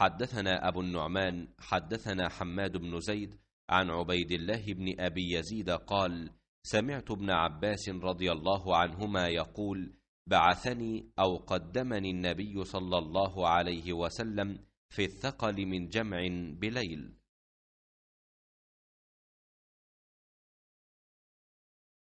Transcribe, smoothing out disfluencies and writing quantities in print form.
حدثنا أبو النعمان حدثنا حماد بن زيد عن عبيد الله بن أبي يزيد قال: سمعت ابن عباس رضي الله عنهما يقول: بعثني أو قدمني النبي صلى الله عليه وسلم في الثقل من جمع بليل،